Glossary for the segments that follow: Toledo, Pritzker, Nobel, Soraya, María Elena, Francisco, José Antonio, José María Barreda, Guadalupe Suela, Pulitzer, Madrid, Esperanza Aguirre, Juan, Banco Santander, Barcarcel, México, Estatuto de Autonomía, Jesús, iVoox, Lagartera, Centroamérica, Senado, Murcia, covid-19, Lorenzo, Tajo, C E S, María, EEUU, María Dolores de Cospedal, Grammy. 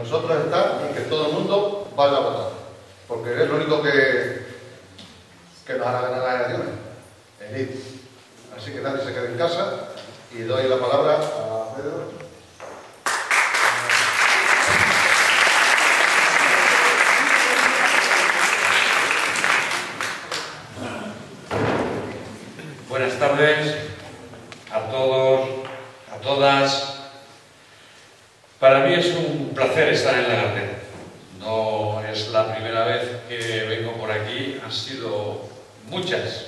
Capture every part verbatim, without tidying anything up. Nosotros está en que todo el mundo vaya a votar, porque es lo único que, que nos hará ganar las elecciones, el I D. Así que nadie se quede en casa y doy la palabra a Pedro. Buenas tardes a todos, a todas. Para mí es un placer estar en Lagartera. No es la primera vez que vengo por aquí, han sido muchas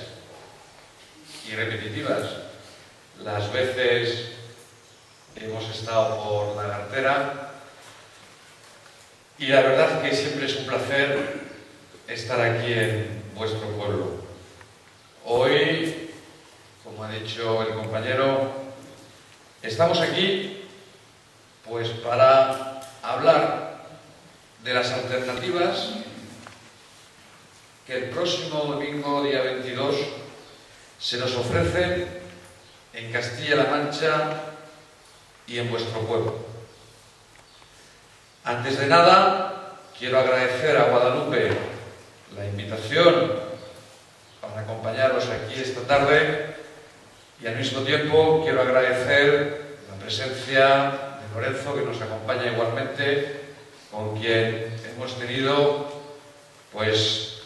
y repetitivas las veces que hemos estado por Lagartera, y la verdad que siempre es un placer estar aquí en vuestro pueblo. Hoy, como ha dicho el compañero, estamos aquí pues para hablar de las alternativas que el próximo domingo, día veintidós, se nos ofrecen en Castilla-La Mancha y en vuestro pueblo. Antes de nada, quiero agradecer a Guadalupe la invitación para acompañaros aquí esta tarde, y al mismo tiempo quiero agradecer la presencia Lorenzo, que nos acompaña igualmente, con quien hemos tenido pues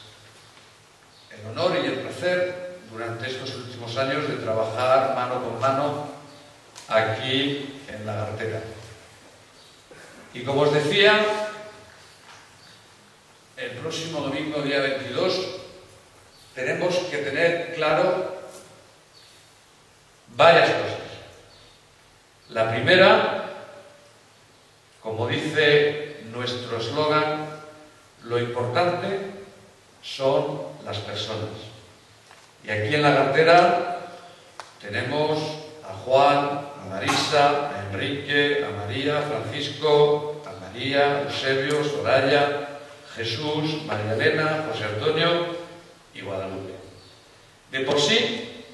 el honor y el placer durante estos últimos años de trabajar mano con mano aquí en Lagartera. Y como os decía, el próximo domingo, día veintidós, tenemos que tener claro varias cosas. La primera, como dice nuestro eslogan, lo importante son las personas. Y aquí en Lagartera tenemos a Juan, a Marisa, a Enrique, a María, a Francisco, a María, Eusebio, Soraya, Jesús, María Elena, José Antonio y Guadalupe. De por sí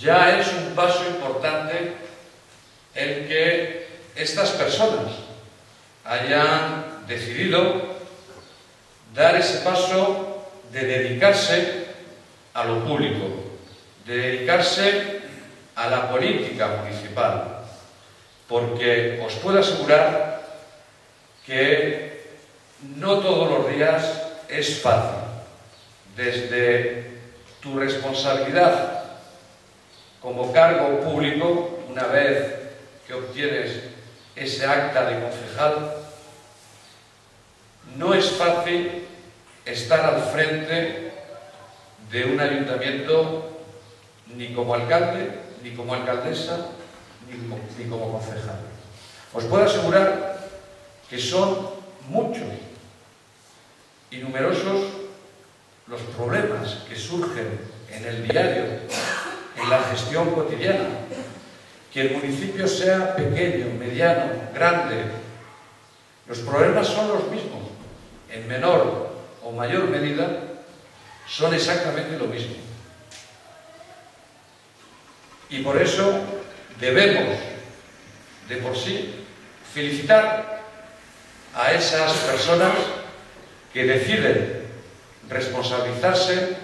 ya es un paso importante el que estas personas hayan decidido dar ese paso de dedicarse a lo público, de dedicarse a la política municipal, porque os puedo asegurar que no todos los días es fácil. Desde tu responsabilidad como cargo público, una vez que obtienes ese acta de concejal, no es fácil estar al frente de un ayuntamiento ni como alcalde, ni como alcaldesa, ni como, ni como concejal. Os puedo asegurar que son muchos y numerosos los problemas que surgen en el diario, en la gestión cotidiana. Que el municipio sea pequeño, mediano, grande, los problemas son los mismos, en menor o mayor medida son exactamente lo mismo. Y por eso debemos, de por sí, felicitar a esas personas que deciden responsabilizarse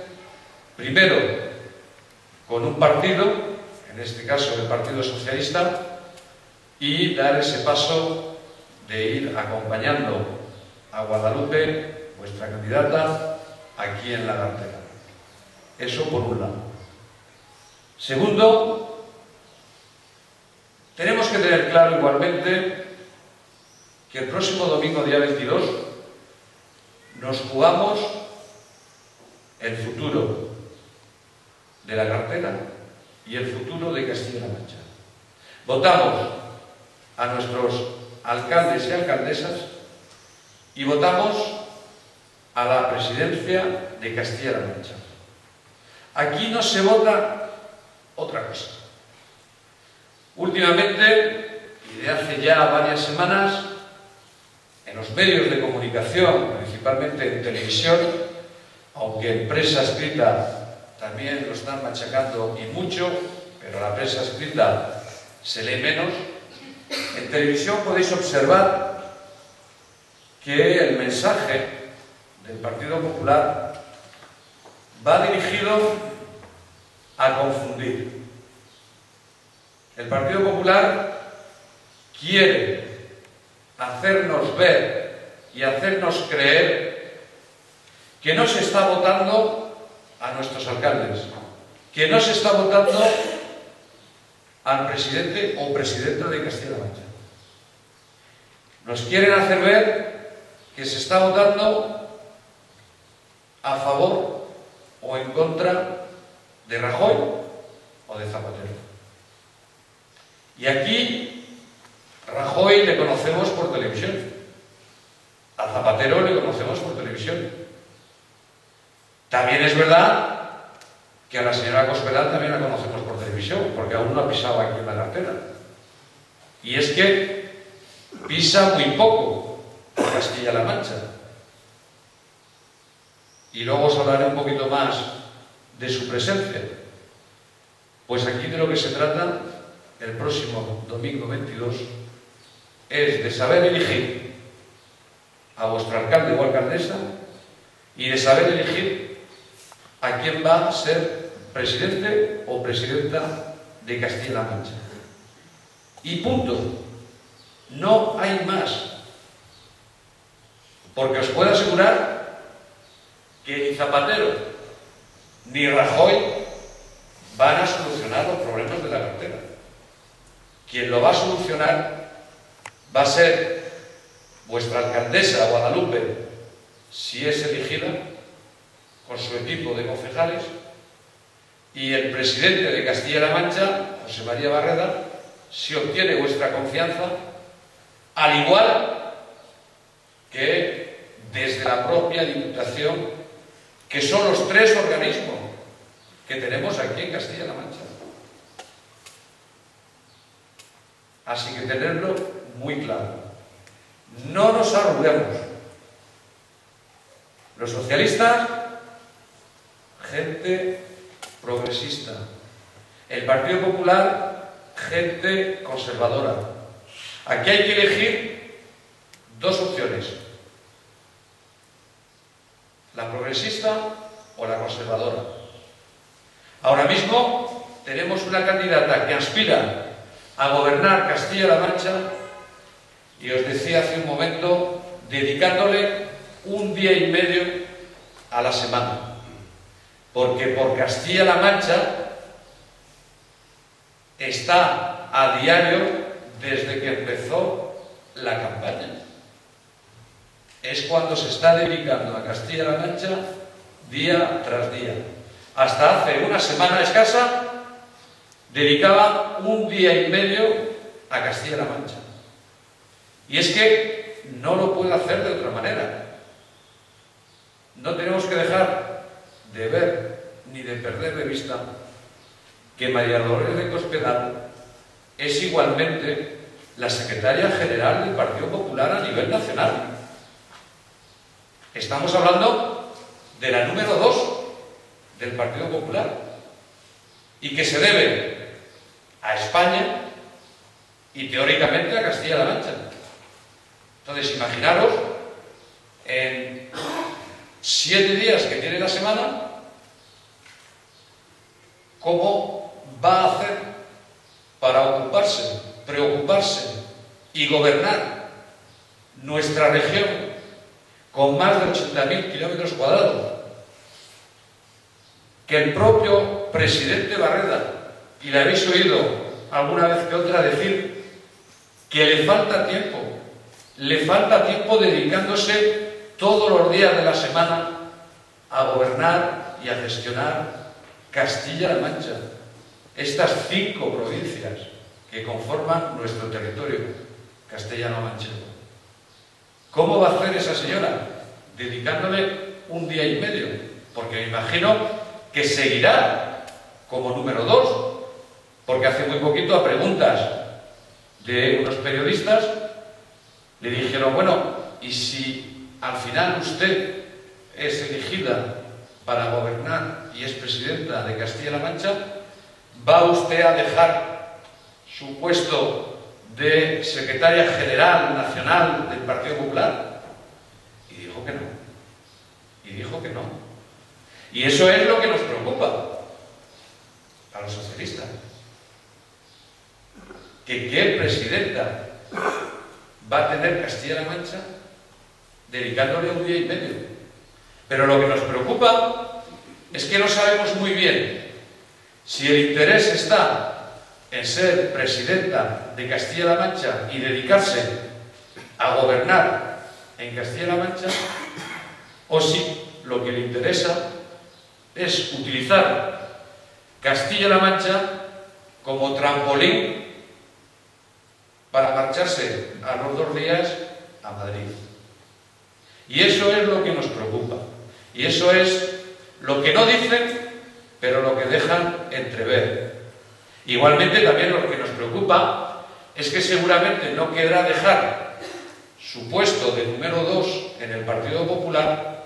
primero con un partido, en este caso el Partido Socialista, y dar ese paso de ir acompañando a Guadalupe, vuestra candidata, aquí en Lagartera. Eso por un lado. Segundo, tenemos que tener claro igualmente que el próximo domingo, día veintidós, nos jugamos el futuro de Lagartera y el futuro de Castilla-La Mancha. Votamos a nuestros alcaldes y alcaldesas y votamos a la presidencia de Castilla-La Mancha. Aquí no se vota otra cosa. Últimamente, y de hace ya varias semanas, en los medios de comunicación, principalmente en televisión, aunque en prensa escrita también lo están machacando y mucho, pero a la prensa escrita se lee menos. En televisión podéis observar que el mensaje del Partido Popular va dirigido a confundir. El Partido Popular quiere hacernos ver y hacernos creer que no se está votando a nuestros alcaldes, que no se está votando al presidente o presidenta de Castilla-La Mancha. Nos quieren hacer ver que se está votando a favor o en contra de Rajoy o de Zapatero. Y aquí Rajoy le conocemos por televisión, a Zapatero le conocemos por televisión. También es verdad que a la señora Cospedal también la conocemos por televisión, porque aún no ha pisado aquí en la Lagartera. Y es que pisa muy poco Castilla-La Mancha. Y luego os hablaré un poquito más de su presencia. Pues aquí de lo que se trata el próximo domingo veintidós es de saber elegir a vuestro alcalde o alcaldesa y de saber elegir a quién va a ser presidente o presidenta de Castilla-La Mancha. Y punto. No hay más. Porque os puedo asegurar que ni Zapatero ni Rajoy van a solucionar los problemas de la cartera. Quien lo va a solucionar va a ser vuestra alcaldesa Guadalupe, si es elegida, con su equipo de concejales, y el presidente de Castilla-La Mancha, José María Barreda, si obtiene vuestra confianza, al igual que desde la propia Diputación, que son los tres organismos que tenemos aquí en Castilla-La Mancha. Así que tenerlo muy claro. No nos arruguemos. Los socialistas, gente progresista. El Partido Popular, gente conservadora. Aquí hay que elegir dos opciones: la progresista o la conservadora. Ahora mismo tenemos una candidata que aspira a gobernar Castilla-La Mancha y os decía hace un momento, dedicándole un día y medio a la semana, porque por Castilla-La Mancha está a diario desde que empezó la campaña. Es cuando se está dedicando a Castilla-La Mancha día tras día. Hasta hace una semana escasa dedicaba un día y medio a Castilla-La Mancha. Y es que no lo puede hacer de otra manera. No tenemos que dejar de ver ni de perder de vista que María Dolores de Cospedal es igualmente la secretaria general del Partido Popular a nivel nacional. Estamos hablando de la número dos del Partido Popular y que se debe a España y teóricamente a Castilla-La Mancha. Entonces, imaginaros en siete días que tiene la semana cómo va a hacer para ocuparse, preocuparse y gobernar nuestra región con más de ochenta mil kilómetros cuadrados, que el propio presidente Barreda, y le habéis oído alguna vez que otra decir que le falta tiempo, le falta tiempo dedicándose todos los días de la semana a gobernar y a gestionar Castilla-La Mancha, estas cinco provincias que conforman nuestro territorio castellano-manchego. ¿Cómo va a hacer esa señora? Dedicándole un día y medio, porque me imagino que seguirá como número dos, porque hace muy poquito a preguntas de unos periodistas le dijeron, bueno, ¿y si al final usted es elegida para gobernar y es presidenta de Castilla-La Mancha, va usted a dejar su puesto de secretaria general nacional del Partido Popular? dijo que no. Y dijo que no. Y eso es lo que nos preocupa a los socialistas. Que qué presidenta va a tener Castilla-La Mancha dedicándole un día y medio. Pero lo que nos preocupa es que no sabemos muy bien si el interés está en ser presidenta de Castilla-La Mancha y dedicarse a gobernar en Castilla-La Mancha, o si lo que le interesa es utilizar Castilla-La Mancha como trampolín para marcharse a los dos días a Madrid. Y eso es lo que nos preocupa. Y eso es lo que no dicen, pero lo que dejan entrever. Igualmente también lo que nos preocupa es que seguramente no querrá dejar su puesto de número dos en el Partido Popular,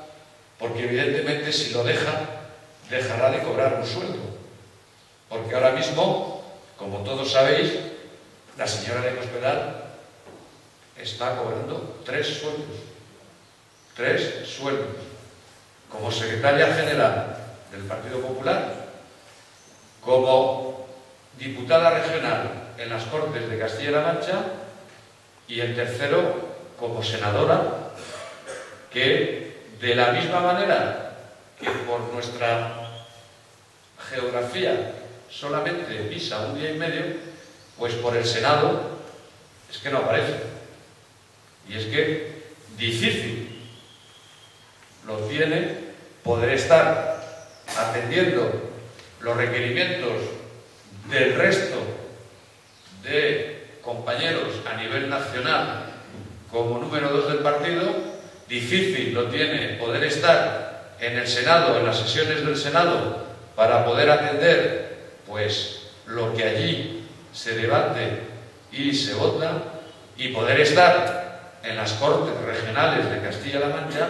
porque evidentemente si lo deja, dejará de cobrar un sueldo. Porque ahora mismo, como todos sabéis, la señora de Cospedal está cobrando tres sueldos. Tres sueldos. Como secretaria general del Partido Popular, como diputada regional en las Cortes de Castilla-La Mancha y el tercero como senadora, que de la misma manera que por nuestra geografía solamente pisa un día y medio, pues por el Senado es que no aparece. Y es que difícil lo tiene poder estar atendiendo los requerimientos del resto de compañeros a nivel nacional como número dos del partido. Difícil lo tiene poder estar en el Senado, en las sesiones del Senado, para poder atender pues lo que allí se debate y se vota, y poder estar en las Cortes Regionales de Castilla-La Mancha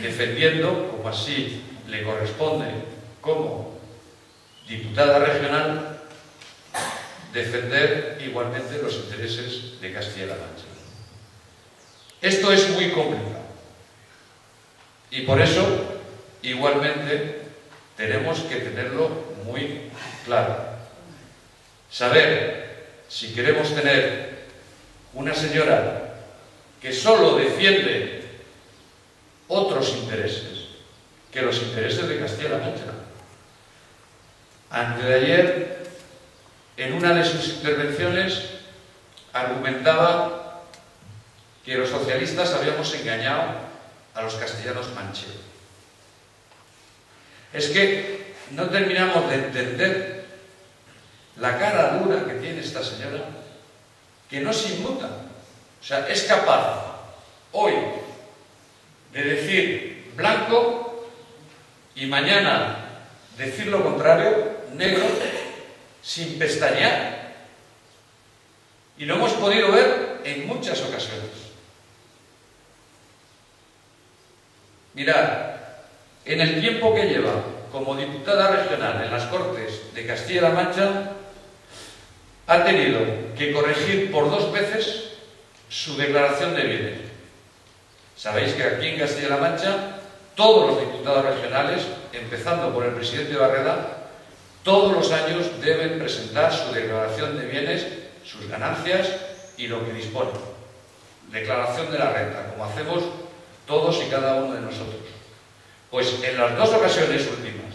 defendiendo, como así le corresponde como diputada regional, defender igualmente los intereses de Castilla-La Mancha. Esto es muy complicado. Y por eso, igualmente, tenemos que tenerlo muy claro. Saber si queremos tener una señora que solo defiende otros intereses que los intereses de Castilla-La Mancha. Antes de ayer, en una de sus intervenciones, argumentaba que los socialistas habíamos engañado a los castellanos mancheros. Es que no terminamos de entender la cara dura que tiene esta señora, que no se inmuta. O sea, es capaz hoy de decir blanco y mañana decir lo contrario, negro, sin pestañear. Y lo hemos podido ver en muchas ocasiones. Mirad, en el tiempo que lleva como diputada regional en las Cortes de Castilla-La Mancha, ha tenido que corregir por dos veces su declaración de bienes. Sabéis que aquí en Castilla-La Mancha todos los diputados regionales, empezando por el presidente Barreda, todos los años deben presentar su declaración de bienes, sus ganancias y lo que disponen. Declaración de la renta, como hacemos todos y cada uno de nosotros. Pues en las dos ocasiones últimas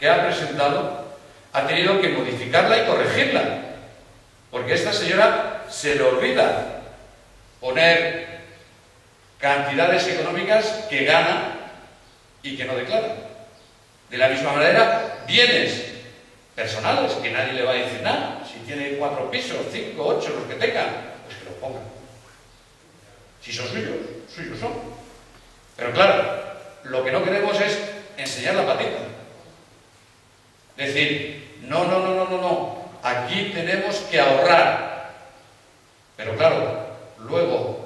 que ha presentado, ha tenido que modificarla y corregirla, porque a esta señora se le olvida poner cantidades económicas que gana y que no declara. De la misma manera, bienes personales, que nadie le va a decir nada. Si tiene cuatro pisos, cinco, ocho, los que tenga, pues que los ponga. Si son suyos, suyos son. Pero claro, lo que no queremos es enseñar la patita. Decir, no, no, no, no, no, no, aquí tenemos que ahorrar. Pero claro, luego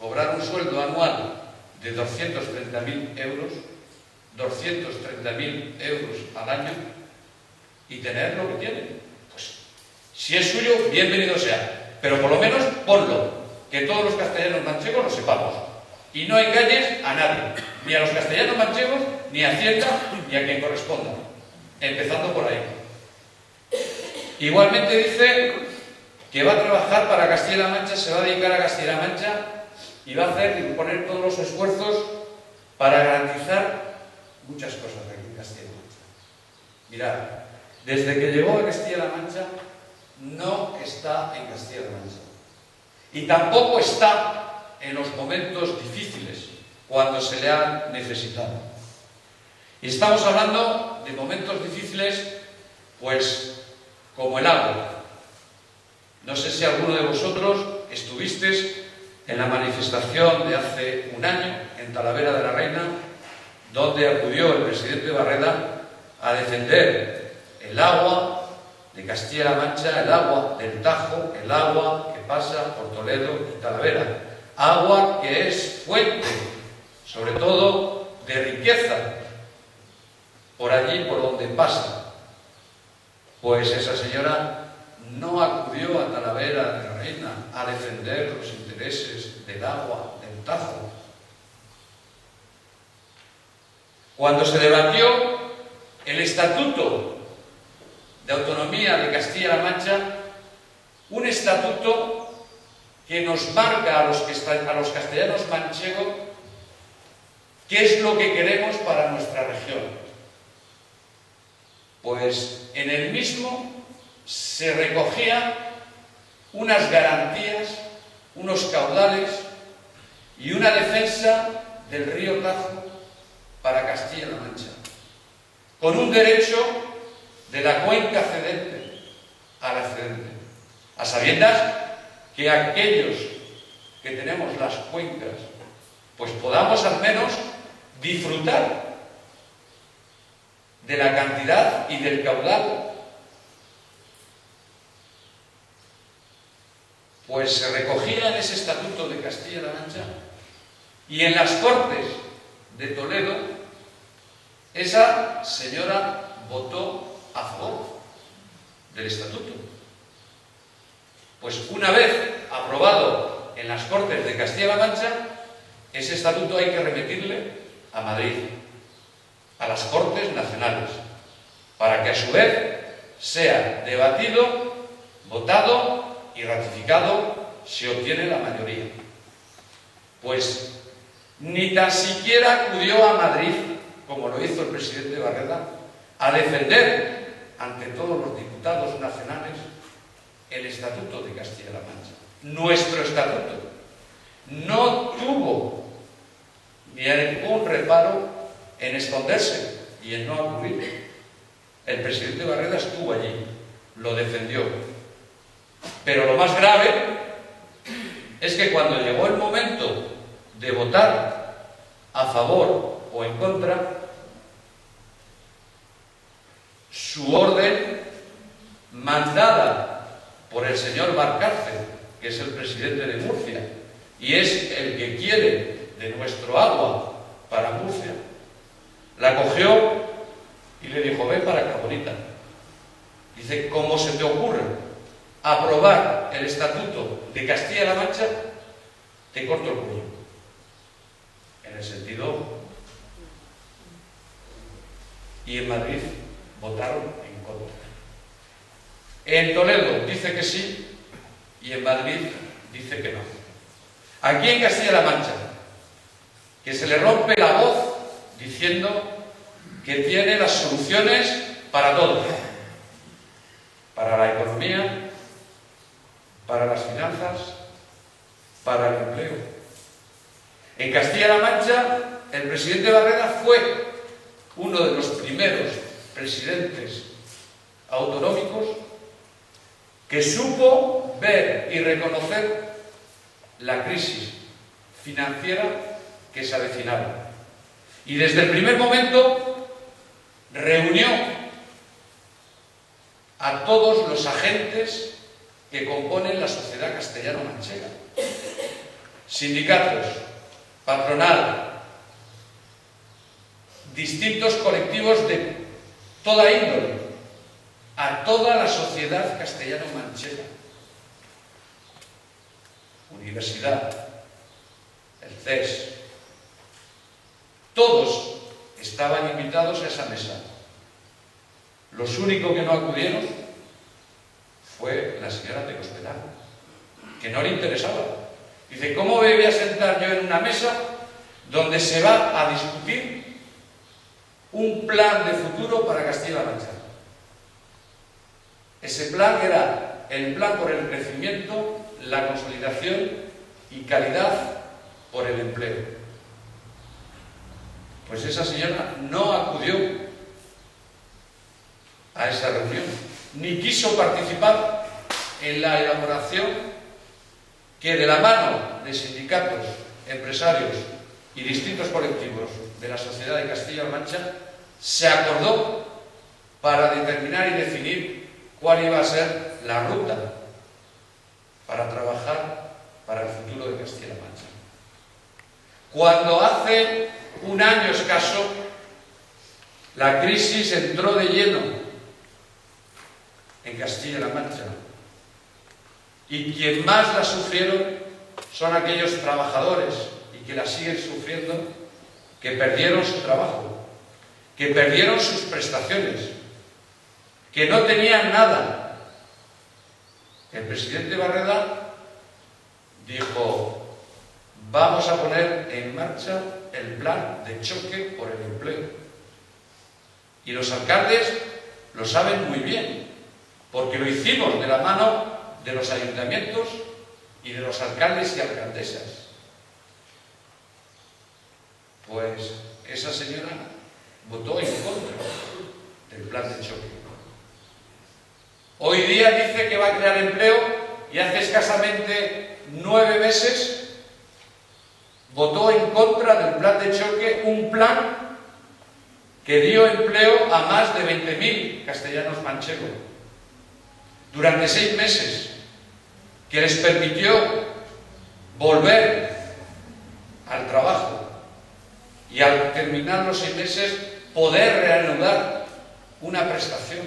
cobrar un sueldo anual de doscientos treinta mil euros, doscientos treinta mil euros al año, y tener lo que tiene. Pues si es suyo, bienvenido sea. Pero por lo menos ponlo, que todos los castellanos manchegos lo sepamos. Y no engañes a nadie, ni a los castellanos manchegos, ni a Hacienda, ni a quien corresponda. Empezando por ahí. Igualmente dice que va a trabajar para Castilla-La Mancha, se va a dedicar a Castilla-La Mancha y va a hacer y poner todos los esfuerzos para garantizar muchas cosas aquí en Castilla-La Mancha. Mirad, desde que llegó a Castilla-La Mancha no está en Castilla-La Mancha. Y tampoco está en los momentos difíciles, cuando se le ha necesitado. Y estamos hablando de momentos difíciles, pues, como el agua. No sé si alguno de vosotros estuvisteis en la manifestación de hace un año, en Talavera de la Reina, donde acudió el presidente Barreda a defender el agua de Castilla-La Mancha, el agua del Tajo, el agua que pasa por Toledo y Talavera. Agua que es fuente, sobre todo, de riqueza, por allí por donde pasa. Pues esa señora no acudió a Talavera de la Reina a defender los intereses del agua, del Tajo. Cuando se debatió el Estatuto de Autonomía de Castilla-La Mancha, un estatuto que nos marca a los, a los castellanos manchegos qué es lo que queremos para nuestra región. Pues en el mismo se recogían unas garantías, unos caudales y una defensa del río Tajo para Castilla-La Mancha, con un derecho de la cuenca cedente al excedente, a sabiendas que aquellos que tenemos las cuencas, pues podamos al menos disfrutar de la cantidad y del caudal. Pues se recogía en ese Estatuto de Castilla-La Mancha y en las Cortes de Toledo esa señora votó a favor del Estatuto. Pues una vez aprobado en las Cortes de Castilla-La Mancha, ese estatuto hay que remitirle a Madrid, a las Cortes Nacionales, para que a su vez sea debatido, votado y ratificado si obtiene la mayoría. Pues ni tan siquiera acudió a Madrid, como lo hizo el presidente Barreda, a defender ante todos los diputados nacionales el Estatuto de Castilla-La Mancha, nuestro estatuto. No tuvo ni ningún reparo en esconderse y en no acudir. El presidente Barreda estuvo allí, lo defendió. Pero lo más grave es que cuando llegó el momento de votar a favor o en contra, su orden mandada por el señor Barcarcel, que es el presidente de Murcia, y es el que quiere de nuestro agua para Murcia, la cogió y le dijo: ven para acá, bonita. Dice: ¿cómo se te ocurre aprobar el Estatuto de Castilla-La Mancha? Te corto el cuello. En el sentido... Y en Madrid votaron en contra. En Toledo dice que sí y en Madrid dice que no. Aquí en Castilla-La Mancha, que se le rompe la voz diciendo que tiene las soluciones para todo. Para la economía, para las finanzas, para el empleo. En Castilla-La Mancha, el presidente Barreda fue uno de los primeros presidentes autonómicos que supo ver y reconocer la crisis financiera que se avecinaba. Y desde el primer momento reunió a todos los agentes que componen la sociedad castellano-manchega. Sindicatos, patronal, distintos colectivos de toda índole, a toda la sociedad castellano-manchega. Universidad, el C E S, Todos estaban invitados a esa mesa. Los únicos que no acudieron fue la señora de Cospedal, que no le interesaba. Dice, ¿cómo me voy a sentar yo en una mesa donde se va a discutir un plan de futuro para Castilla-La Mancha? Ese plan era el plan por el crecimiento, la consolidación y calidad por el empleo. Pues esa señora no acudió a esa reunión, ni quiso participar en la elaboración que de la mano de sindicatos, empresarios y distintos colectivos de la sociedad de Castilla-La Mancha se acordó para determinar y definir cuál iba a ser la ruta para trabajar para el futuro de Castilla-La Mancha. Cuando hace un año escaso la crisis entró de lleno en Castilla-La Mancha y quien más la sufrieron son aquellos trabajadores y que la siguen sufriendo, que perdieron su trabajo, que perdieron sus prestaciones, que no tenían nada. El presidente Barreda dijo, vamos a poner en marcha el plan de choque por el empleo. Y los alcaldes lo saben muy bien, porque lo hicimos de la mano de los ayuntamientos y de los alcaldes y alcaldesas. Pues esa señora votó en contra del plan de choque. Hoy día dice que va a crear empleo y hace escasamente nueve meses votó en contra del plan de choque, un plan que dio empleo a más de veinte mil castellanos manchegos durante seis meses, que les permitió volver al trabajo y al terminar los seis meses poder reanudar una prestación.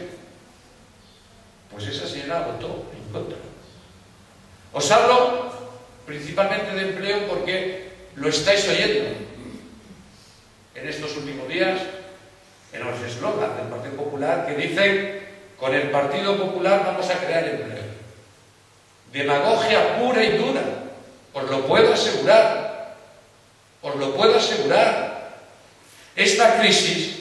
Pues esa señora votó en contra. Os hablo principalmente de empleo porque lo estáis oyendo en estos últimos días en los eslogans del Partido Popular que dicen, con el Partido Popular vamos a crear empleo. Demagogia pura y dura, os lo puedo asegurar, os lo puedo asegurar. Esta crisis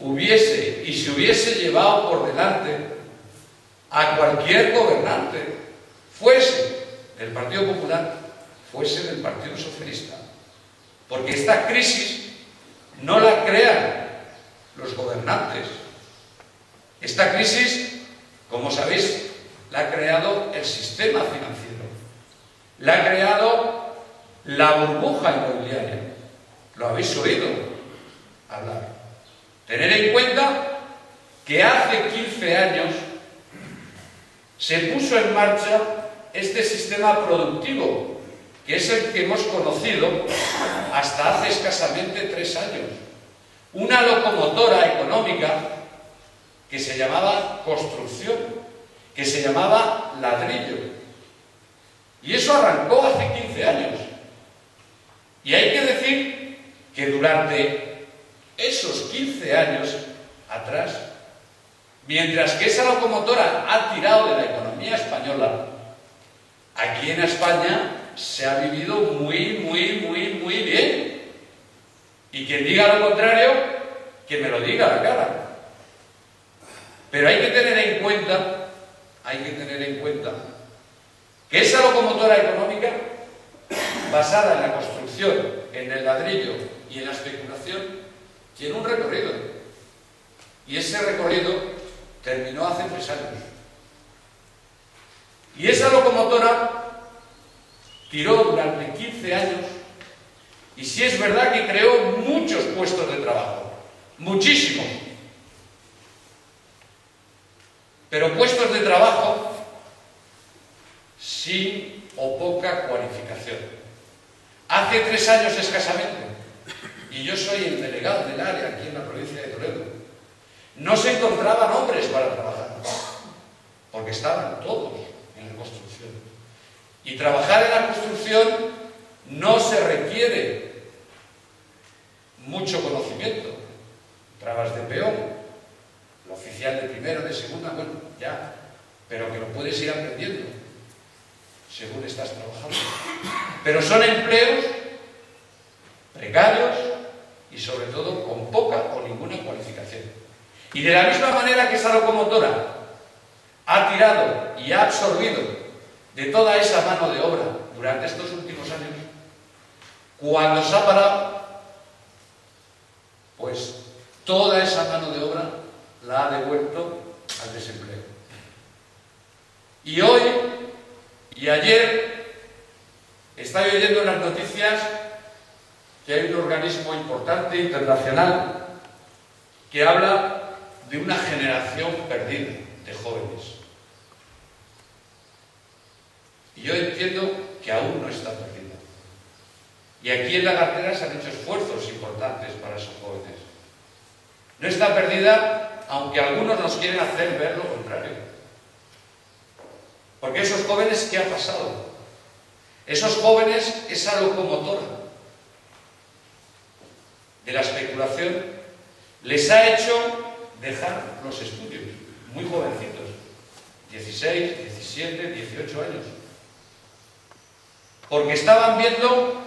hubiese y se hubiese llevado por delante a cualquier gobernante, fuese del Partido Popular, fuese del Partido Socialista, porque esta crisis no la crean los gobernantes. Esta crisis, como sabéis, la ha creado el sistema financiero, la ha creado la burbuja inmobiliaria. Lo habéis oído hablar. Tener en cuenta que hace quince años se puso en marcha este sistema productivo que es el que hemos conocido hasta hace escasamente tres años. Una locomotora económica que se llamaba construcción, que se llamaba ladrillo. Y eso arrancó hace quince años. Y hay que decir que durante esos quince años atrás, mientras que esa locomotora ha tirado de la economía española, aquí en España se ha vivido muy, muy, muy, muy bien. Y quien diga lo contrario, que me lo diga a la cara. Pero hay que tener en cuenta, hay que tener en cuenta, que esa locomotora económica, basada en la construcción, en el ladrillo y en la especulación, tiene un recorrido. Y ese recorrido terminó hace tres años. Y esa locomotora tiró durante quince años y sí es verdad que creó muchos puestos de trabajo, muchísimos, pero puestos de trabajo sin o poca cualificación. Hace tres años escasamente, y yo soy el delegado del área aquí en la provincia de Toledo, no se encontraban hombres para trabajar, porque estaban todos en la construcción. Y trabajar en la construcción no se requiere mucho conocimiento, trabas de peón, lo oficial de primera, de segunda, bueno, ya, pero que lo puedes ir aprendiendo según estás trabajando. Pero son empleos precarios y sobre todo con poca o ninguna cualificación. Y de la misma manera que esa locomotora ha tirado y ha absorbido de toda esa mano de obra durante estos últimos años, cuando se ha parado, pues toda esa mano de obra la ha devuelto al desempleo. Y hoy y ayer estaba oyendo en las noticias que hay un organismo importante internacional que habla de una generación perdida de jóvenes. Y yo entiendo que aún no está perdida. Y aquí en Lagartera se han hecho esfuerzos importantes para esos jóvenes. No está perdida, aunque algunos nos quieren hacer ver lo contrario. Porque esos jóvenes, ¿qué ha pasado? Esos jóvenes, esa locomotora de la especulación, les ha hecho dejar los estudios, muy jovencitos, dieciséis, diecisiete, dieciocho años. Porque estaban viendo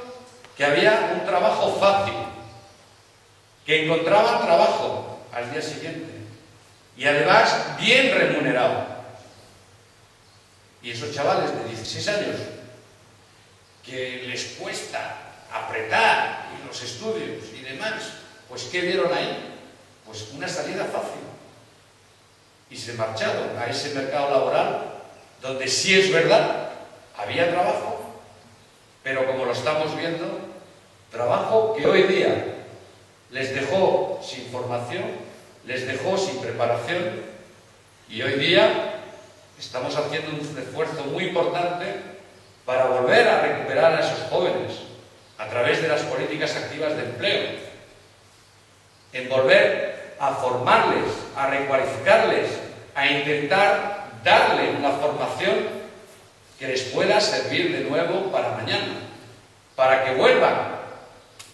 que había un trabajo fácil, que encontraban trabajo al día siguiente y además bien remunerado. Y esos chavales de dieciséis años que les cuesta apretar y los estudios y demás, pues ¿qué vieron ahí? Pues una salida fácil, y se marcharon a ese mercado laboral donde sí es verdad había trabajo. Pero como lo estamos viendo, trabajo que hoy día les dejó sin formación, les dejó sin preparación, y hoy día estamos haciendo un esfuerzo muy importante para volver a recuperar a esos jóvenes a través de las políticas activas de empleo, en volver a formarles, a recualificarles, a intentar darle una formación que les pueda servir de nuevo para mañana, para que vuelvan,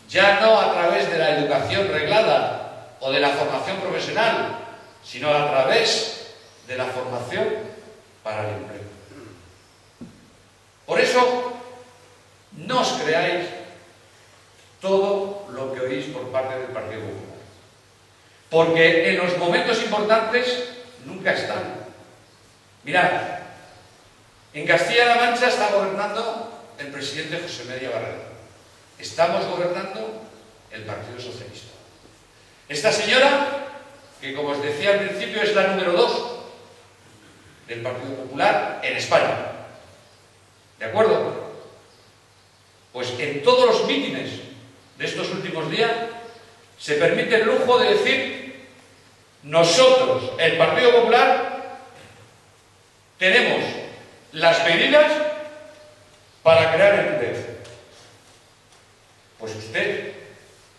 ya no a través de la educación reglada o de la formación profesional, sino a través de la formación para el empleo. Por eso, no os creáis todo lo que oís por parte del Partido Popular, porque en los momentos importantes nunca están. Mirad, en Castilla-La Mancha está gobernando el presidente José María Barreda. Estamos gobernando el Partido Socialista. Esta señora, que como os decía al principio es la número dos del Partido Popular en España, ¿de acuerdo? Pues en todos los mítines de estos últimos días se permite el lujo de decir: nosotros, el Partido Popular, tenemos las medidas para crear empleo. Pues usted,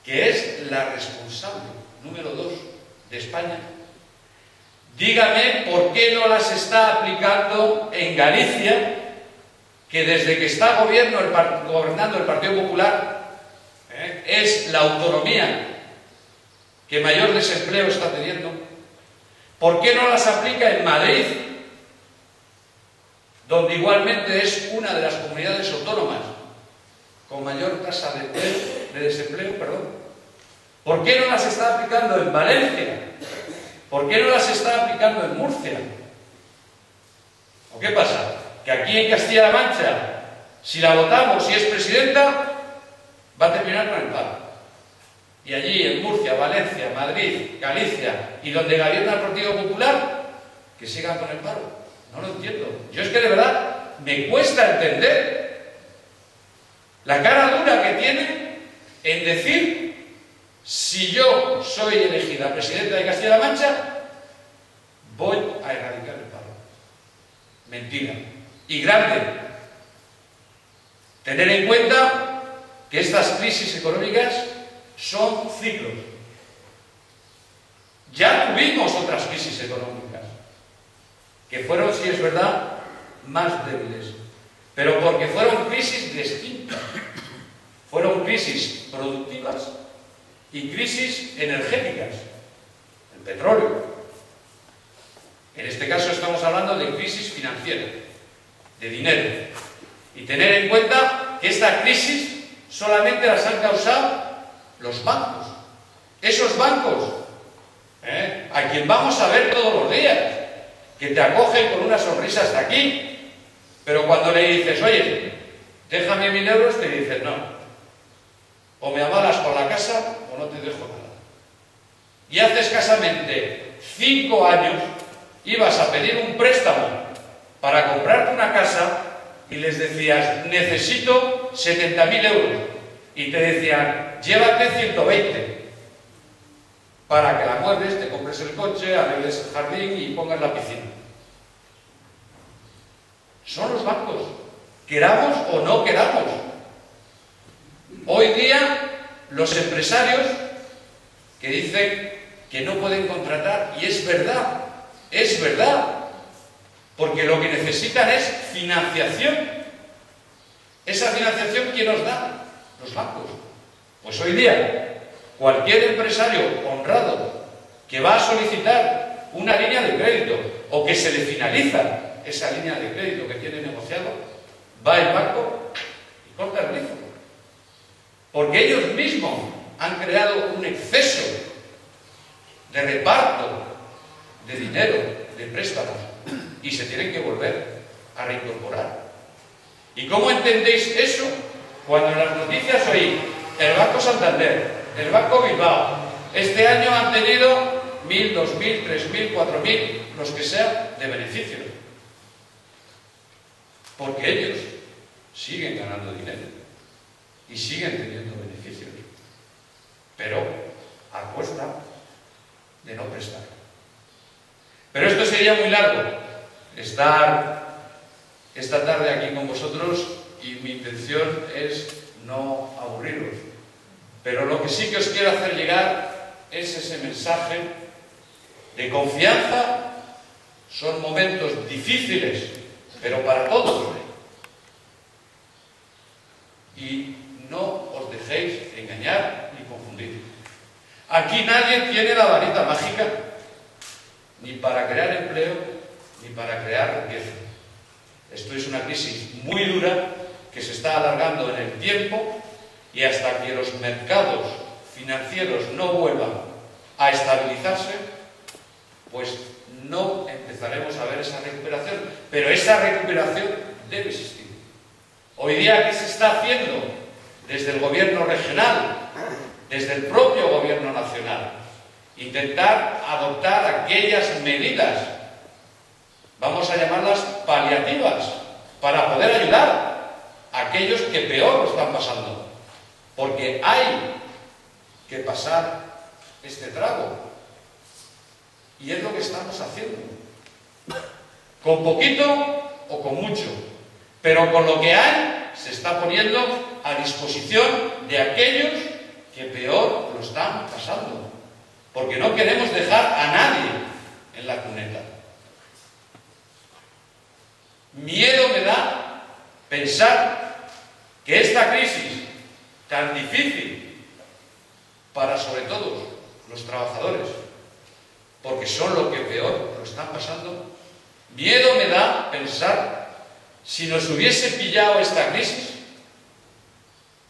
que es la responsable número dos de España, dígame por qué no las está aplicando en Galicia, que desde que está gobierno el gobernando el Partido Popular ¿eh? es la autonomía que mayor desempleo está teniendo. ¿Por qué no las aplica en Madrid, donde igualmente es una de las comunidades autónomas con mayor tasa de empleo, de desempleo, perdón? ¿Por qué no las está aplicando en Valencia? ¿Por qué no las está aplicando en Murcia? ¿O qué pasa? Que aquí en Castilla-La Mancha, si la votamos y es presidenta, va a terminar con el paro. Y allí, en Murcia, Valencia, Madrid, Galicia y donde gobierna el Partido Popular, que sigan con el paro. No lo entiendo. Yo es que de verdad me cuesta entender la cara dura que tiene en decir: si yo soy elegida presidenta de Castilla-La Mancha, voy a erradicar el paro. Mentira. Y grande. Tener en cuenta que estas crisis económicas son ciclos. Ya tuvimos otras crisis económicas, que fueron, si es verdad, más débiles, pero porque fueron crisis distintas, fueron crisis productivas y crisis energéticas, el petróleo. En este caso estamos hablando de crisis financiera, de dinero. Y tener en cuenta que esta crisis solamente las han causado los bancos. Esos bancos, ¿eh?, a quien vamos a ver todos los días, que te acogen con una sonrisa hasta aquí, pero cuando le dices, oye, déjame mil euros, te dicen no. O me avalas con la casa o no te dejo nada. Y hace escasamente cinco años ibas a pedir un préstamo para comprarte una casa y les decías, necesito setenta mil euros. Y te decían, llévate ciento veinte para que la muebles, te compres el coche, arregles el jardín y pongas la piscina. Son los bancos, queramos o no queramos. Hoy día los empresarios que dicen que no pueden contratar, y es verdad, es verdad, porque lo que necesitan es financiación. Esa financiación, ¿quién nos da? Los bancos. Pues hoy día cualquier empresario honrado que va a solicitar una línea de crédito o que se le finaliza esa línea de crédito que tiene negociado, va el banco y corta el rizo. Porque ellos mismos han creado un exceso de reparto de dinero, de préstamos, y se tienen que volver a reincorporar. ¿Y cómo entendéis eso cuando en las noticias oí el Banco Santander, el Banco Bilbao, este año han tenido mil, dos mil, tres mil, cuatro mil, los que sean, de beneficios? Porque ellos siguen ganando dinero y siguen teniendo beneficios, pero a costa de no prestar. Pero esto sería muy largo, estar esta tarde aquí con vosotros, y mi intención es no aburriros. Pero lo que sí que os quiero hacer llegar es ese mensaje de confianza. Son momentos difíciles, pero para todos. Y no os dejéis engañar ni confundir. Aquí nadie tiene la varita mágica, ni para crear empleo, ni para crear riqueza. Esto es una crisis muy dura que se está alargando en el tiempo, y hasta que los mercados financieros no vuelvan a estabilizarse, pues no empezaremos a ver esa recuperación. Pero esa recuperación debe existir. Hoy día, ¿qué se está haciendo desde el gobierno regional, desde el propio gobierno nacional? Intentar adoptar aquellas medidas, vamos a llamarlas paliativas, para poder ayudar a aquellos que peor lo están pasando. Porque hay que pasar este trago. Y es lo que estamos haciendo. Con poquito o con mucho. Pero con lo que hay se está poniendo a disposición de aquellos que peor lo están pasando. Porque no queremos dejar a nadie en la cuneta. Miedo me da pensar que esta crisis tan difícil para, sobre todo, los trabajadores, porque son los que peor lo están pasando, miedo me da pensar si nos hubiese pillado esta crisis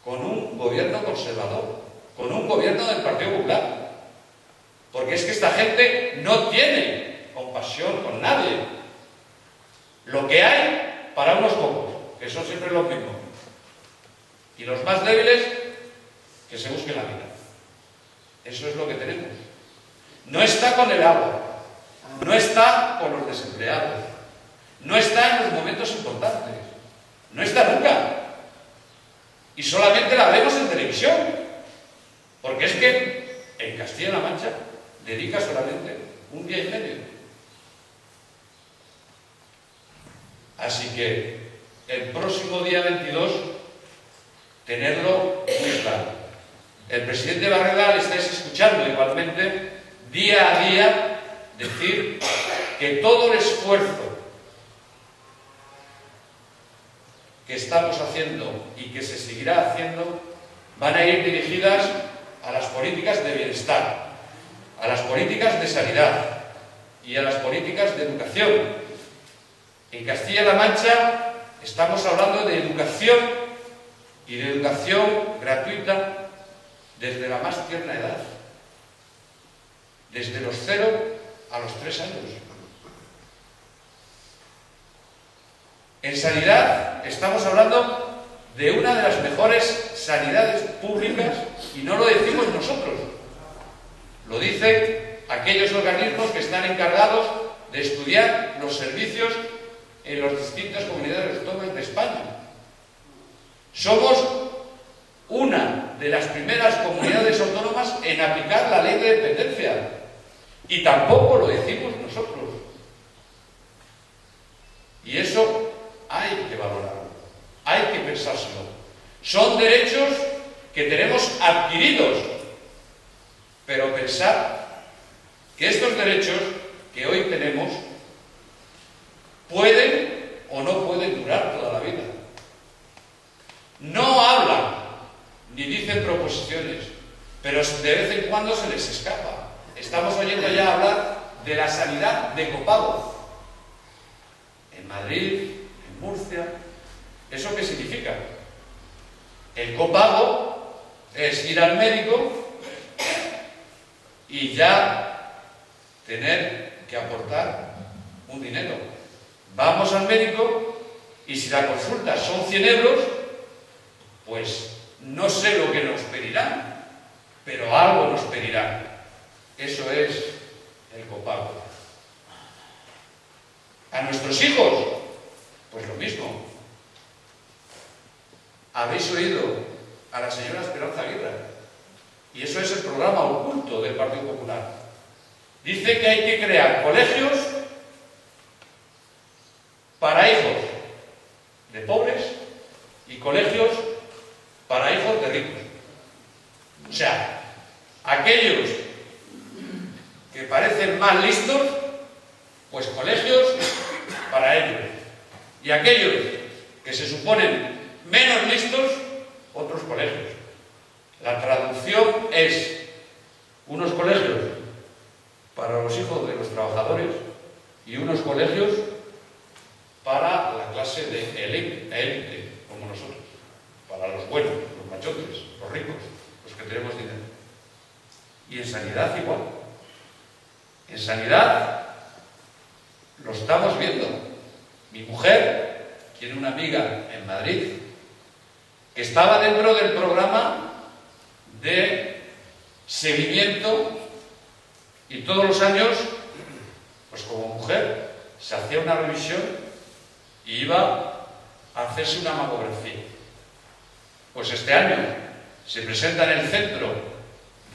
con un gobierno conservador, con un gobierno del Partido Popular. Porque es que esta gente no tiene compasión con nadie. Lo que hay para unos pocos, que son siempre los mismos, y los más débiles, que se busquen la vida. Eso es lo que tenemos. No está con el agua, no está con los desempleados, no está en los momentos importantes, no está nunca. Y solamente la vemos en televisión, porque es que en Castilla-La Mancha dedica solamente un día y medio. Así que el próximo día veintidós, tenerlo muy claro. El presidente Barreda le estáis escuchando igualmente día a día decir que todo el esfuerzo que estamos haciendo y que se seguirá haciendo van a ir dirigidas a a las políticas de bienestar, a las políticas de sanidad y a las políticas de educación. En Castilla-La Mancha estamos hablando de educación y de educación gratuita desde la más tierna edad, desde los cero a los tres años. En sanidad estamos hablando de una de las mejores sanidades públicas, y no lo decimos nosotros, lo dicen aquellos organismos que están encargados de estudiar los servicios en las distintas comunidades autónomas de España. Somos una de las primeras comunidades autónomas en aplicar la ley de dependencia, y tampoco lo decimos nosotros. Y eso hay que valorarlo, hay que pensárselo. Son derechos que tenemos adquiridos, pero pensar que estos derechos que hoy tenemos pueden o no pueden durar toda la vida. No hablan ni dicen proposiciones, pero de vez en cuando se les escapa. Estamos oyendo ya hablar de la sanidad de copago. En Madrid, en Murcia, ¿eso qué significa? El copago es ir al médico y ya tener que aportar un dinero. Vamos al médico y si la consulta son cien euros, pues no sé lo que nos pedirán, pero algo nos pedirán. Eso es el copago. A nuestros hijos, pues lo mismo. Habéis oído a la señora Esperanza Aguirre, y eso es el programa oculto del Partido Popular. Dice que hay que crear colegios para hijos de pobres y colegios para hijos de ricos. O sea, aquellos que parecen más listos, pues colegios para ellos. Y aquellos que se suponen menos listos, otros colegios. La traducción es unos colegios para los hijos de los trabajadores y unos colegios para la clase de élite, como nosotros, para los buenos, los machotes, los ricos, los que tenemos dinero. Y en sanidad igual. En sanidad lo estamos viendo. Mi mujer tiene una amiga en Madrid que estaba dentro del programa de seguimiento y todos los años, pues como mujer, se hacía una revisión y iba a hacerse una mamografía. Pues este año se presenta en el centro,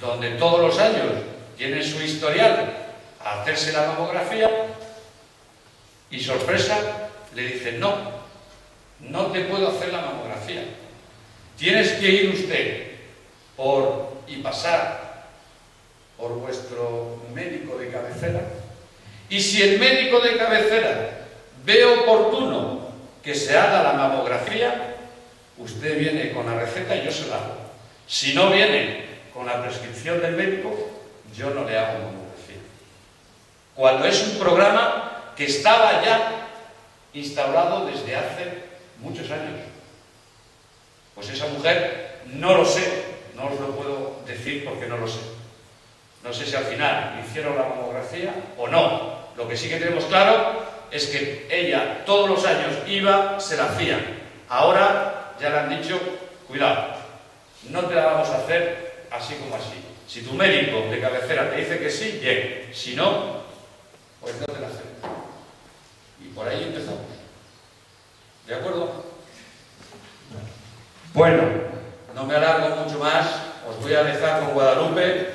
donde todos los años tienen su historial, a hacerse la mamografía y, sorpresa, le dicen: no, no te puedo hacer la mamografía. Tienes que ir usted por, y pasar por vuestro médico de cabecera, y si el médico de cabecera ve oportuno que se haga la mamografía, usted viene con la receta y yo se la hago. Si no viene con la prescripción del médico, yo no le hago mamografía. Cuando es un programa que estaba ya instaurado desde hace muchos años. Pues esa mujer, no lo sé, no os lo puedo decir porque no lo sé. No sé si al final hicieron la mamografía o no. Lo que sí que tenemos claro es que ella todos los años iba, se la hacía. Ahora ya le han dicho: cuidado, no te la vamos a hacer así como así. Si tu médico de cabecera te dice que sí, bien. Si no, pues no te la hacemos. Y por ahí empezamos. ¿De acuerdo? Bueno, no me alargo mucho más, os voy a dejar con Guadalupe,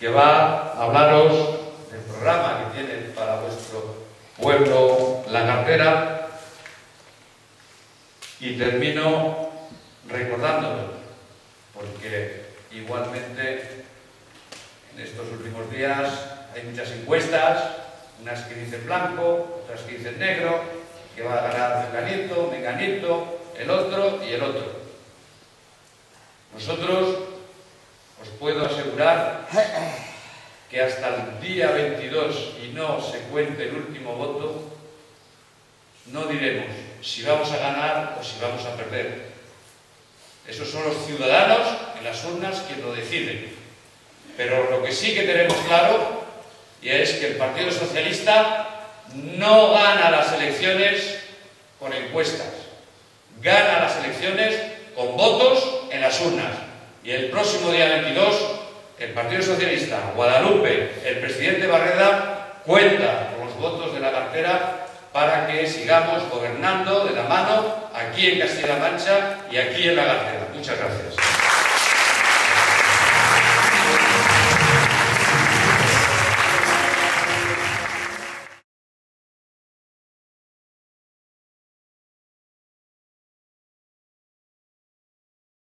que va a hablaros del programa que tiene para vuestro pueblo Lagartera, y termino recordándolo, porque igualmente en estos últimos días hay muchas encuestas, unas que dicen blanco, otras que dicen negro, que va a ganar Menganito, Menganito, el otro y el otro. Nosotros Os puedo asegurar que hasta el día veintidós y no se cuente el último voto, no diremos si vamos a ganar o si vamos a perder. Esos son los ciudadanos en las urnas quienes lo deciden. Pero lo que sí que tenemos claro y es que el Partido Socialista no gana las elecciones con encuestas. Gana las elecciones con votos en las urnas. Y el próximo día veintidós, el Partido Socialista, Guadalupe, el presidente Barreda, cuenta con los votos de la Lagartera para que sigamos gobernando de la mano aquí en Castilla-La Mancha y aquí en la Lagartera. Muchas gracias.